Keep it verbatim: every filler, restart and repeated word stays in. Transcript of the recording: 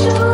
you.